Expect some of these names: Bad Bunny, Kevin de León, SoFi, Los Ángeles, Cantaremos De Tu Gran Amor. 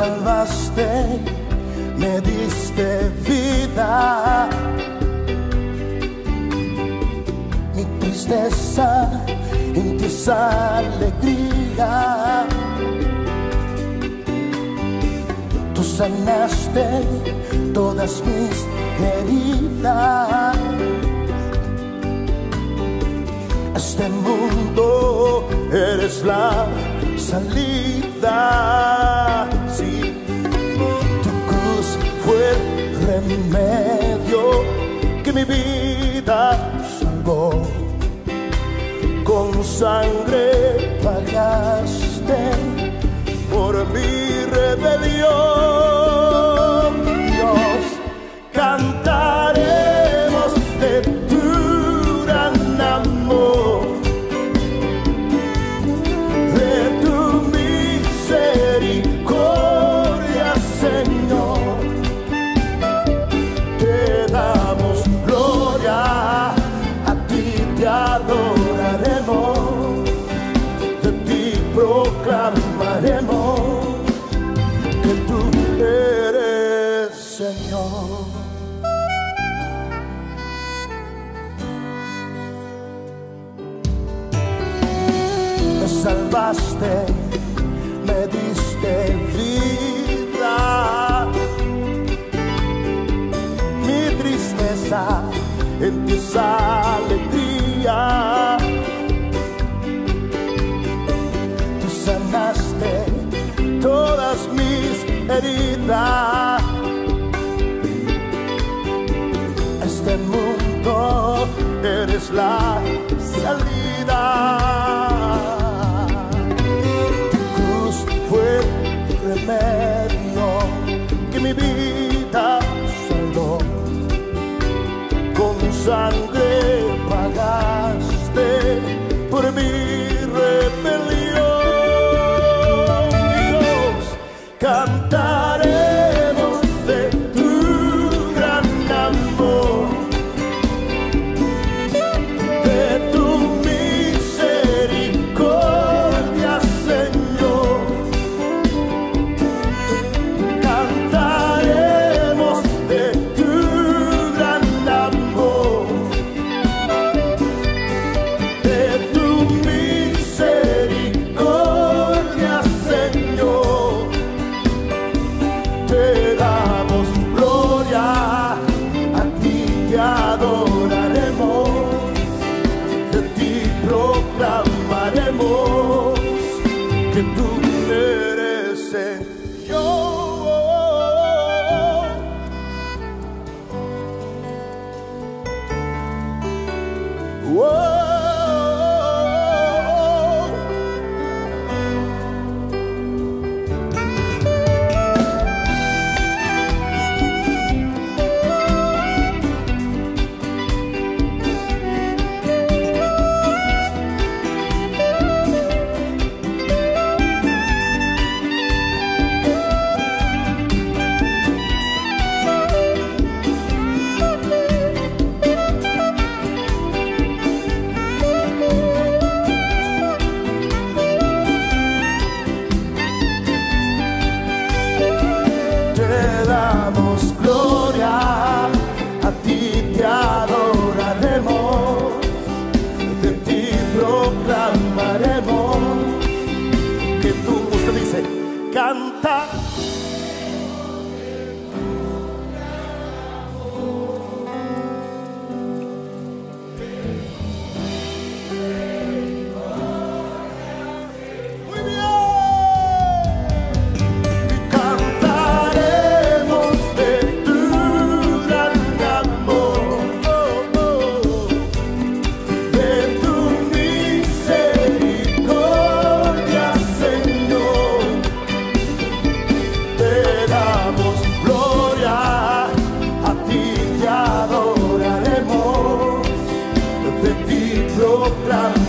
salvaste, me diste vida. Mi tristeza en tus alegría. Tú sanaste todas mis heridas. Este mundo eres la salida, sí. Tu cruz fue el remedio que mi vida salvó. Con sangre pagaste por mi rebelión. Dios, cantaremos de tu gran amor, de tu misericordia, Señor. Te damos gloria, a ti te adoraremos, de ti proclamaremos que tú eres Señor. Me salvaste, me diste vida. Mi tristeza en tus alegría. Tú sanaste todas mis heridas. Este mundo eres la salida. Tu cruz fue el remedio que mi vida salvó. Con sangre pagaste por mí. Cantaremos de tu gran amor, de tu misericordia, Señor. Cantaremos de tu gran amor, de tu misericordia, Señor. Te damos gloria, a ti te adoraremos, de ti proclamaremos que tú eres Señor. Oh. Gloria, a ti te adoraremos, de ti proclamaremos que tú, usted dice, canta. Proclamaremos.